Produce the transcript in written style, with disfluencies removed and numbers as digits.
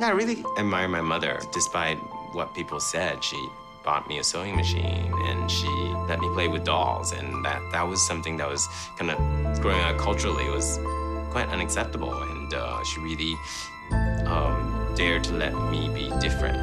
Yeah, I really admire my mother. Despite what people said, she bought me a sewing machine and she let me play with dolls. And that was something that was kind of, growing up culturally, was quite unacceptable. And she really dared to let me be different.